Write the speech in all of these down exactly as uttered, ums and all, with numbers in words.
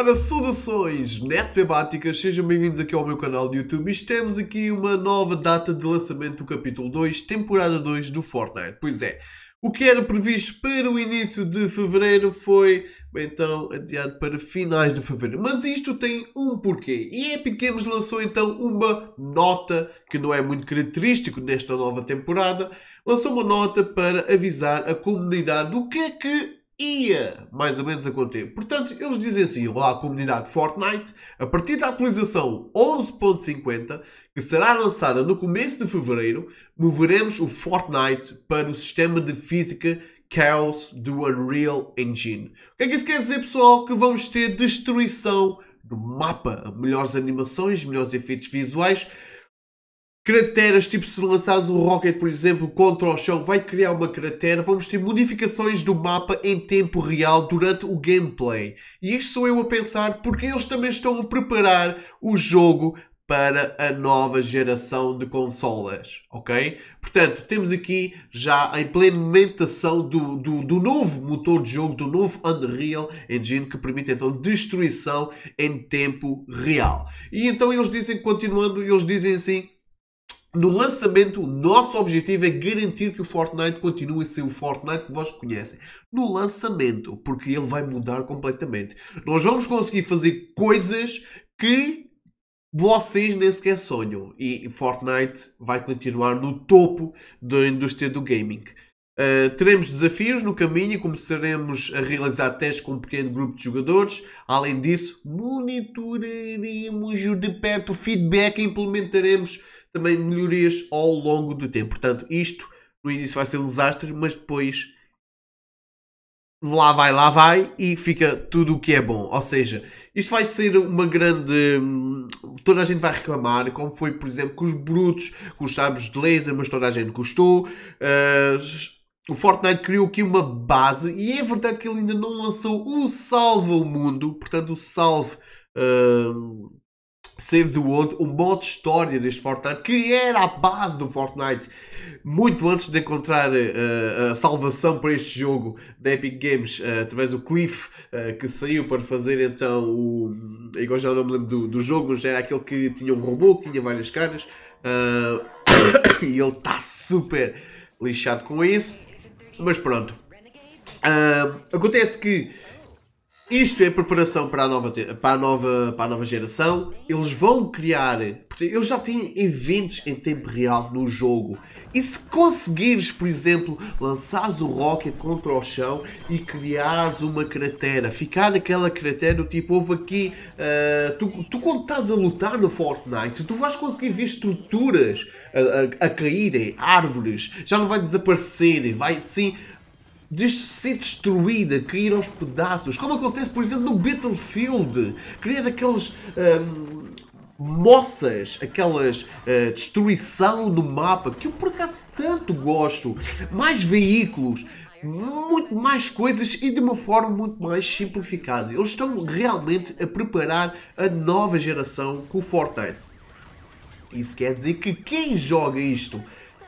Ora, saudações netwebáticas, sejam bem-vindos aqui ao meu canal de YouTube. E temos aqui uma nova data de lançamento do capítulo dois, temporada dois do Fortnite. Pois é, o que era previsto para o início de Fevereiro foi, bem, então, adiado para finais de Fevereiro. Mas isto tem um porquê. E a Epic Games lançou então uma nota, que não é muito característico nesta nova temporada. Lançou uma nota para avisar a comunidade do que é que ia mais ou menos acontecer. Portanto, eles dizem assim: olá, comunidade Fortnite, a partir da atualização onze ponto cinquenta, que será lançada no começo de Fevereiro, moveremos o Fortnite para o sistema de física Chaos do Unreal Engine. O que é que isso quer dizer, pessoal? Que vamos ter destruição no mapa, melhores animações, melhores efeitos visuais. Crateras, tipo se lançares um rocket, por exemplo, contra o chão, vai criar uma cratera. Vamos ter modificações do mapa em tempo real durante o gameplay. E isto sou eu a pensar, porque eles também estão a preparar o jogo para a nova geração de consolas, ok? Portanto, temos aqui já a implementação do, do, do novo motor de jogo, do novo Unreal Engine, que permite então destruição em tempo real. E então eles dizem, continuando, eles dizem assim: no lançamento, o nosso objetivo é garantir que o Fortnite continue a ser o Fortnite que vós conhecem. No lançamento, porque ele vai mudar completamente. Nós vamos conseguir fazer coisas que vocês nem sequer sonham. E Fortnite vai continuar no topo da indústria do gaming. Uh, teremos desafios no caminho e começaremos a realizar testes com um pequeno grupo de jogadores. Além disso, monitoraremos de perto o feedback e implementaremos também melhorias ao longo do tempo. Portanto, isto no início vai ser um desastre, mas depois lá vai, lá vai e fica tudo o que é bom. Ou seja, isto vai ser uma grande... toda a gente vai reclamar, como foi, por exemplo, com os brutos, com os sabres de laser, mas toda a gente gostou. Uh... O Fortnite criou aqui uma base e é verdade que ele ainda não lançou o Salve ao Mundo, portanto o Salve... Uh... Save the World, um modo de história deste Fortnite, que era a base do Fortnite, muito antes de encontrar uh, a salvação para este jogo da Epic Games, uh, através do Cliff, uh, que saiu para fazer então o... igual já não me lembro do, do jogo, mas era aquele que tinha um robô, que tinha várias caras, uh, e ele está super lixado com isso, mas pronto. Uh, acontece que isto é a preparação para a, nova, para, a nova, para a nova geração. Eles vão criar... Eles já têm eventos em tempo real no jogo. E se conseguires, por exemplo, lançares o rocket contra o chão e criares uma cratera, ficar naquela cratera do tipo, houve aqui... Uh, tu, tu quando estás a lutar no Fortnite, tu vais conseguir ver estruturas a, a, a caírem, árvores, já não vai desaparecer, vai sim... de ser destruída, cair aos pedaços, como acontece, por exemplo, no Battlefield, criar aqueles hum, moças, aquelas hum, destruição no mapa, que eu por acaso tanto gosto, mais veículos, muito mais coisas e de uma forma muito mais simplificada. Eles estão realmente a preparar a nova geração com o Fortnite. Isso quer dizer que quem joga isto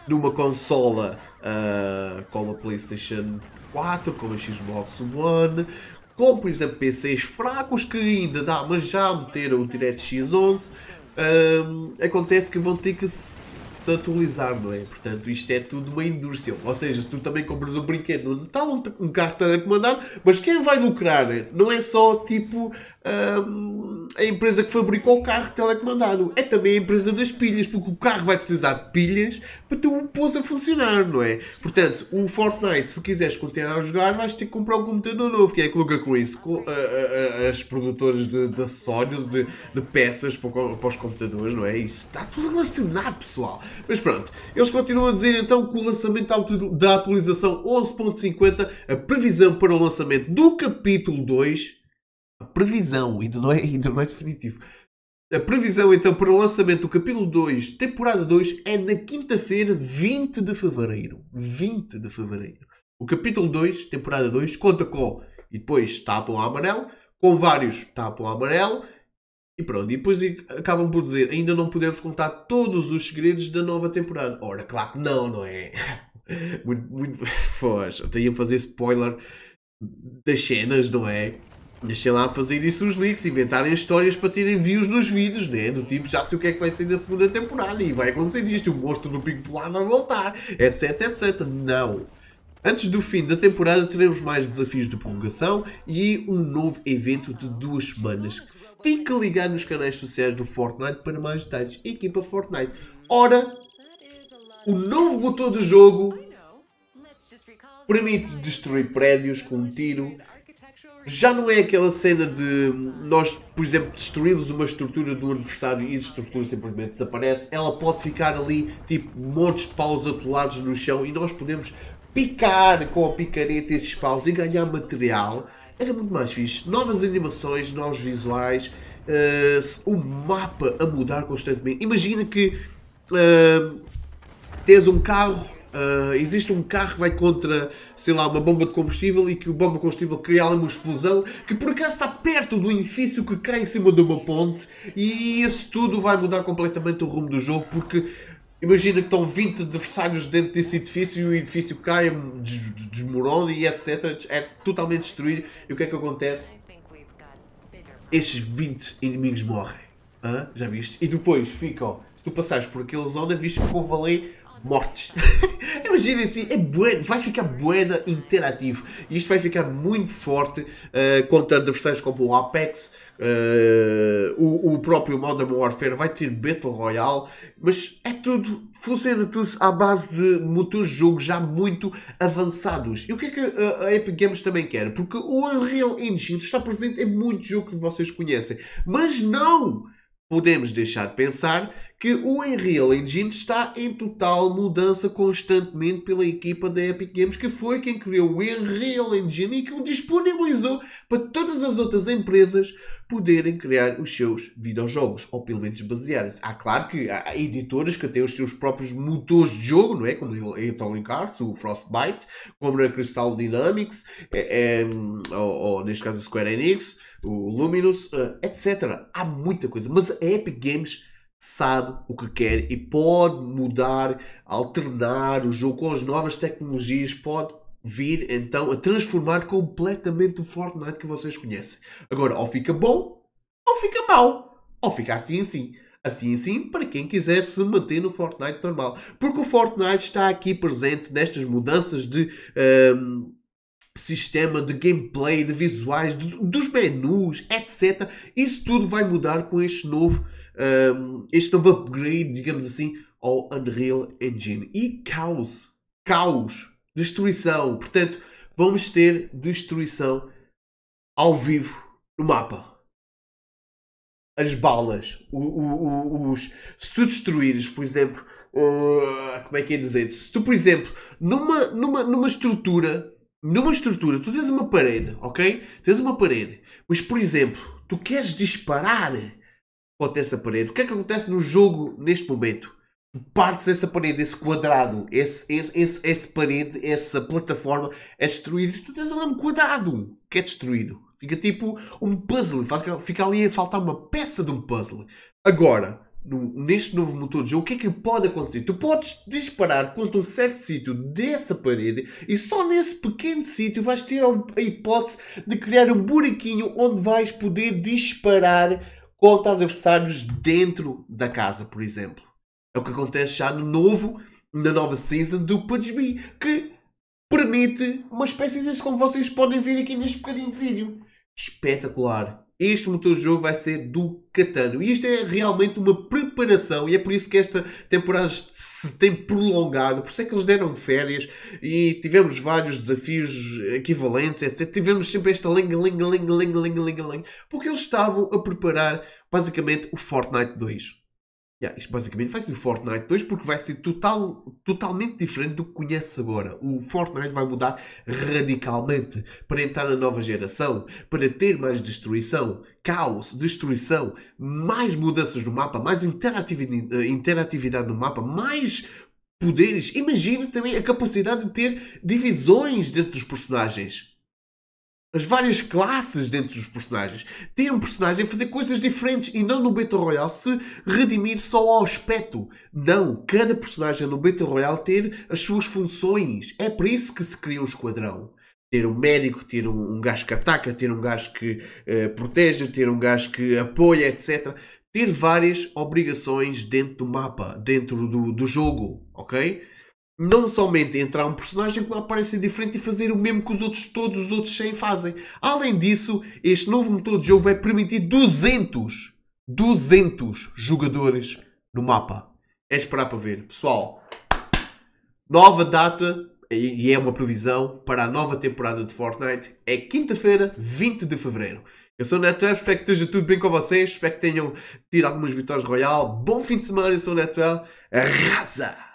numa consola Uh, como a PlayStation quatro, como a Xbox One, como por exemplo P Cs fracos que ainda dá, mas já meteram o DirectX onze, uh, acontece que vão ter que se atualizar, não é? Portanto, isto é tudo uma indústria. Ou seja, tu também compras um brinquedo no Natal, um carro telecomandado, mas quem vai lucrar não é só tipo uh, a empresa que fabricou o carro telecomandado, é também a empresa das pilhas, porque o carro vai precisar de pilhas para tu o pôs a funcionar, não é? Portanto, o Fortnite, se quiseres continuar a jogar, vais ter que comprar um computador novo. Quem é que lucra com isso? Com, uh, uh, as produtoras de, de acessórios, de, de peças para, para os computadores, não é? Isso está tudo relacionado, pessoal. Mas pronto, eles continuam a dizer então que o lançamento da atualização onze ponto cinquenta, a previsão para o lançamento do capítulo dois, a previsão, ainda não é, ainda não é definitivo. A previsão então para o lançamento do capítulo dois, temporada dois, é na quinta-feira, vinte de Fevereiro. vinte de Fevereiro. O capítulo dois, temporada dois, conta com, e depois tapam a amarelo, com vários tapam a amarelo, e pronto. E depois acabam por dizer, ainda não podemos contar todos os segredos da nova temporada. Ora, claro que não, não é? Muito, muito, foge. Até iam fazer spoiler das cenas, não é? Deixem lá fazer isso os leaks, inventarem as histórias para terem views nos vídeos, né? Do tipo, já sei o que é que vai ser da segunda temporada e vai acontecer isto, o monstro do Pico Polar vai voltar, etc, etcétera. Não! Antes do fim da temporada teremos mais desafios de prorrogação e um novo evento de duas semanas. Fique ligado nos canais sociais do Fortnite para mais detalhes. Equipa Fortnite. Ora, o novo botão do jogo permite destruir prédios com um tiro. Já não é aquela cena de nós, por exemplo, destruirmos uma estrutura do adversário e a estrutura simplesmente desaparece. Ela pode ficar ali, tipo, montes de paus atolados no chão e nós podemos picar com a picareta estes paus e ganhar material. Era muito mais fixe. Novas animações, novos visuais, uh, o mapa a mudar constantemente. Imagina que uh, tens um carro, uh, existe um carro que vai contra, sei lá, uma bomba de combustível e que a bomba de combustível cria uma explosão que por acaso está perto do edifício que cai em cima de uma ponte, e isso tudo vai mudar completamente o rumo do jogo, porque imagina que estão vinte adversários dentro desse edifício e o edifício cai, desmorona e etcétera. É totalmente destruído. E o que é que acontece? Estes vinte inimigos morrem. Hã? Já viste? E depois ficam, se tu passares por aquela zona, viste que convalém mortes. Imaginem assim, é bueno, vai ficar bueno interativo. E isto vai ficar muito forte uh, contra adversários como o Apex, uh, o, o próprio Modern Warfare, vai ter Battle Royale, mas é tudo, funciona tudo à base de motores de jogo já muito avançados. E o que é que a, a Epic Games também quer? Porque o Unreal Engine está presente em muitos jogos que vocês conhecem, mas não podemos deixar de pensar que o Unreal Engine está em total mudança constantemente pela equipa da Epic Games, que foi quem criou o Unreal Engine e que o disponibilizou para todas as outras empresas poderem criar os seus videojogos, ou pelo menos basearem-se. Há, claro que há editoras que têm os seus próprios motores de jogo, não é? Como a Electronic Arts, o Frostbite, como a Crystal Dynamics, é, é, ou, ou neste caso a Square Enix, o Luminous, etcétera. Há muita coisa, mas a Epic Games sabe o que quer e pode mudar, alternar o jogo com as novas tecnologias, pode vir então a transformar completamente o Fortnite que vocês conhecem. Agora, ou fica bom, ou fica mau, ou fica assim assim. Assim assim, para quem quiser se manter no Fortnite normal. Porque o Fortnite está aqui presente nestas mudanças de Um, sistema de gameplay, de visuais, de, dos menus, etcétera. Isso tudo vai mudar com este novo, um, este novo upgrade, digamos assim, ao Unreal Engine. E caos, caos, destruição. Portanto, vamos ter destruição ao vivo no mapa. As balas, o, o, o, os, se tu destruires, por exemplo, uh, como é que é dizer? Se tu, por exemplo, numa, numa, numa estrutura Numa estrutura, tu tens uma parede, ok? Tens uma parede, mas por exemplo, tu queres disparar contra essa parede. O que é que acontece no jogo neste momento? Tu partes essa parede, esse quadrado, esse, esse, esse, esse parede, essa plataforma é destruída. Tu tens ali um quadrado que é destruído. Fica tipo um puzzle, fica ali a faltar uma peça de um puzzle. Agora, No, neste novo motor de jogo, o que é que pode acontecer? Tu podes disparar contra um certo sítio dessa parede e só nesse pequeno sítio vais ter a hipótese de criar um buraquinho onde vais poder disparar contra adversários dentro da casa, por exemplo. É o que acontece já no novo, na nova season do P U B G, que permite uma espécie disso, como vocês podem ver aqui neste bocadinho de vídeo. Espetacular! Este motor de jogo vai ser do Catano. E isto é realmente uma preparação. E é por isso que esta temporada se tem prolongado. Por isso é que eles deram férias. E tivemos vários desafios equivalentes, etcétera. Tivemos sempre esta lenga, lenga, lenga, lenga, lenga, lenga, lenga. Porque eles estavam a preparar, basicamente, o Fortnite dois. Yeah, isto basicamente vai ser o Fortnite dois, porque vai ser total, totalmente diferente do que conheces agora. O Fortnite vai mudar radicalmente para entrar na nova geração, para ter mais destruição, caos, destruição, mais mudanças no mapa, mais interatividade, interatividade no mapa, mais poderes. Imagina também a capacidade de ter divisões dentro dos personagens. As várias classes dentro dos personagens. Ter um personagem a fazer coisas diferentes e não no Battle Royale se redimir só ao aspecto. Não. Cada personagem no Battle Royale ter as suas funções. É por isso que se cria um esquadrão. ter um médico, ter um, um gajo que ataca, ter um gajo que uh, protege, ter um gajo que apoia, etcétera. Ter várias obrigações dentro do mapa, dentro do, do jogo, ok? Não somente entrar um personagem que vai aparecer diferente e fazer o mesmo que os outros, todos os outros cem fazem. Além disso, este novo motor de jogo vai permitir duzentos, duzentos jogadores no mapa. É esperar para ver. Pessoal, nova data, e é uma previsão, para a nova temporada de Fortnite é quinta-feira, vinte de fevereiro. Eu sou o Netweb, espero que esteja tudo bem com vocês, espero que tenham tido algumas vitórias Royal. Bom fim de semana, eu sou o Netweb. Arrasa!